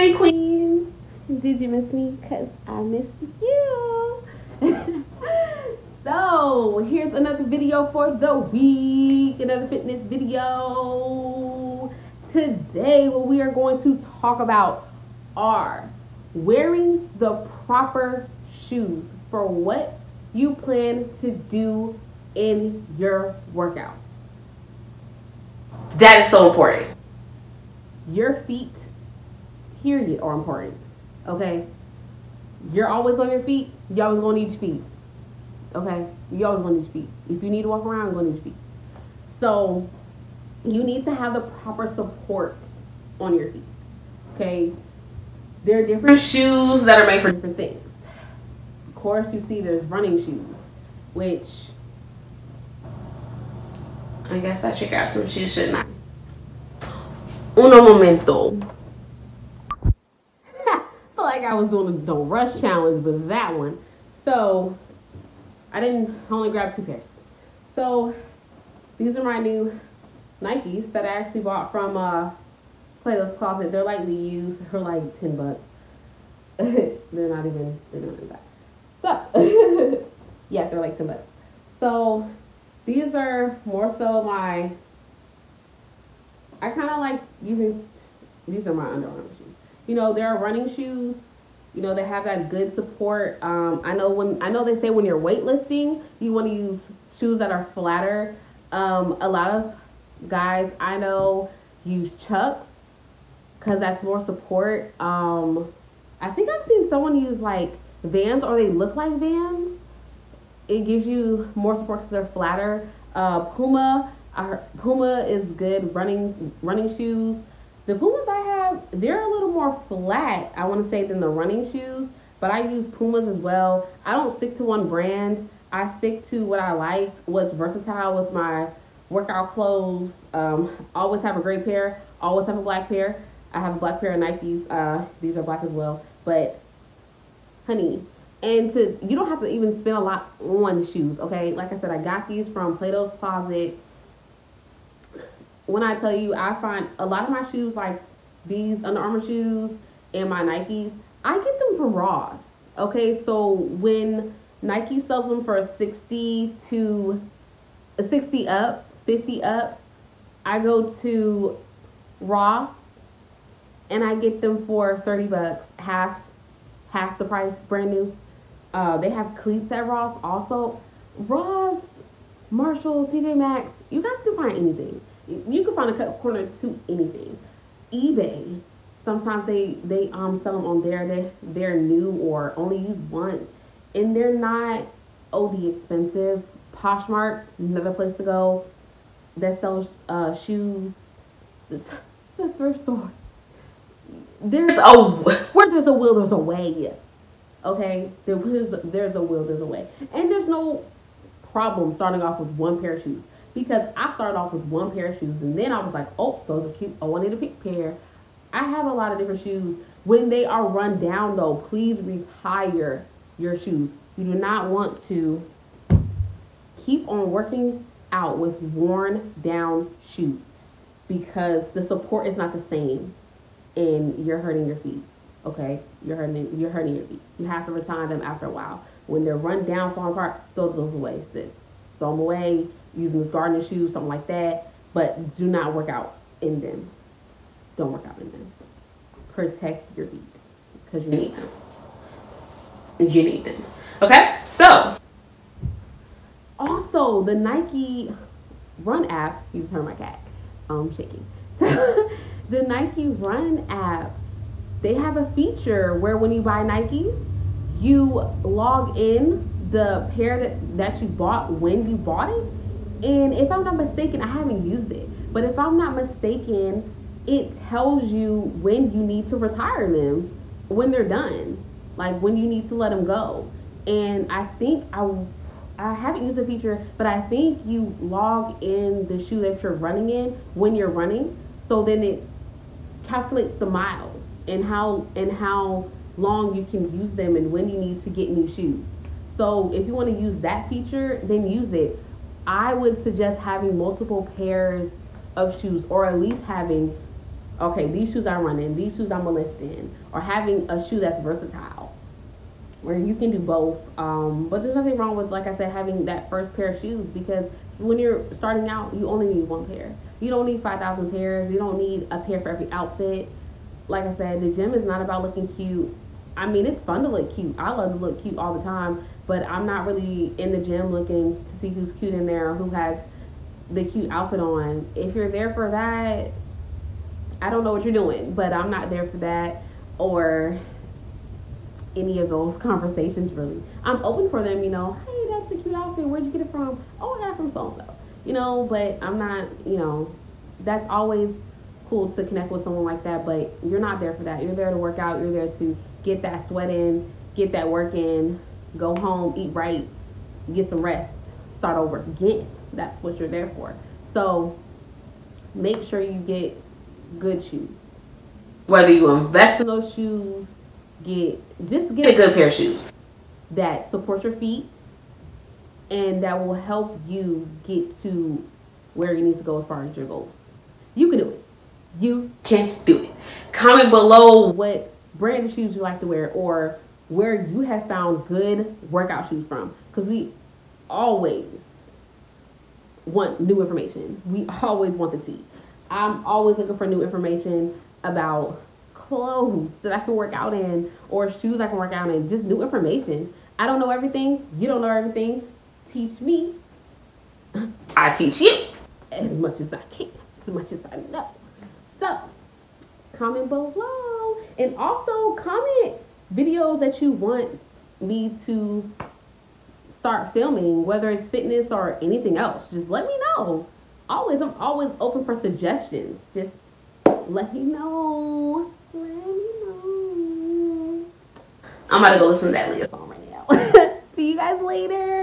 Disney Queen. Did you miss me? Because I missed you. So, here's another video for the week. Another fitness video. Today, what we are going to talk about are wearing the proper shoes for what you plan to do in your workout. That is so important. Your feet, period, are important. Okay? You're always on your feet. You always gonna need your feet. Okay? You always gonna need your feet. If you need to walk around, you're gonna need your feet. So, you need to have the proper support on your feet. Okay? There are different shoes that are made for different things. Of course, you see there's running shoes, which I guess I should grab some shoes, shouldn't I? Uno momento. I feel like I was doing the Don't Rush challenge, but that one. So, I only grabbed 2 pairs. So, these are my new Nikes that I actually bought from Plato's Closet. They're lightly used for like $10. They're not even that. So, yeah, they're like $10. So, these are more so my, I kind of like using, these are my Under Armour shoes. You know, they're running shoes. You know, they have that good support. I know they say when you're weightlifting, you want to use shoes that are flatter. A lot of guys I know use Chucks because that's more support. I think I've seen someone use like Vans, or they look like Vans. It gives you more support because they're flatter. Puma is good running shoes. The Pumas I have, they're a little more flat, I want to say, than the running shoes. But I use Pumas as well. I don't stick to one brand. I stick to what I like, what's versatile with my workout clothes. Always have a gray pair. Always have a black pair. I have a black pair of Nikes. These are black as well. But, honey. And you don't have to even spend a lot on shoes, okay? Like I said, I got these from Plato's Closet. When I tell you, I find a lot of my shoes, like these Under Armour shoes and my Nikes, I get them from Ross, okay? So when Nike sells them for 60 up, 50 up, I go to Ross and I get them for $30, half the price, brand new. They have cleats at Ross also. Ross, Marshall, TJ Maxx, you guys can find anything. You can find a cut corner to anything. eBay, sometimes they sell them on there. They're new or only used once. And they're not OD expensive. Poshmark, another place to go that sells shoes. The thrift store. Where there's a will, there's a way. Okay? There's a will, there's a way. And there's no problem starting off with one pair of shoes. Because I started off with one pair of shoes. And then I was like, oh, those are cute. Oh, I need a pink pair. I have a lot of different shoes. When they are run down, though, please retire your shoes. You do not want to keep on working out with worn down shoes. Because the support is not the same. And you're hurting your feet, okay? You're hurting your feet. You have to retire them after a while. When they're run down, falling apart, throw those away, sis. Throw them away, using these gardening shoes, something like that. But do not work out in them. Don't work out in them. Protect your feet, because you need them. You need them, okay? So, also, the Nike Run app, you can turn my cat, I'm shaking. The Nike Run app, they have a feature where when you buy Nikes, you log in the pair that you bought when you bought it. And if I'm not mistaken, I haven't used it, but if I'm not mistaken, it tells you when you need to retire them, when they're done, like when you need to let them go. And I think I haven't used the feature, but I think you log in the shoe that you're running in when you're running. So then it calculates the miles and how long you can use them and when you need to get new shoes. So if you want to use that feature, then use it. I would suggest having multiple pairs of shoes, or at least having okay, these shoes I run in, these shoes I'm a lift in, or having a shoe that's versatile, where you can do both. But there's nothing wrong with, like I said, having that first pair of shoes, because when you're starting out, you only need one pair. You don't need 5,000 pairs. You don't need a pair for every outfit. Like I said, the gym is not about looking cute. I mean, it's fun to look cute. I love to look cute all the time, but I'm not really in the gym looking to see who's cute in there or who has the cute outfit on. If you're there for that, I don't know what you're doing, but I'm not there for that or any of those conversations, really. I'm open for them, you know. Hey, that's a cute outfit. Where'd you get it from? Oh, I got it from so-and-so. You know, but I'm not, you know, that's always cool to connect with someone like that, but you're not there for that. You're there to work out. You're there to get that sweat in, get that work in, go home, eat right, get some rest, start over again. That's what you're there for. So make sure you get good shoes. Whether you invest in those shoes, just get a good pair of shoes that support your feet and that will help you get to where you need to go as far as your goals. You can do it. You can do it. Comment below what brand of shoes you like to wear or where you have found good workout shoes from, because we always want new information. We always want the tea. I'm always looking for new information about clothes that I can work out in or shoes I can work out in. Just new information. I don't know everything. You don't know everything. Teach me. I teach you. As much as I can. As much as I know. So, comment below. And also comment videos that you want me to start filming, whether it's fitness or anything else. Just let me know. I'm always open for suggestions. Just let me know. Let me know. I'm about to go listen to that later. See you guys later.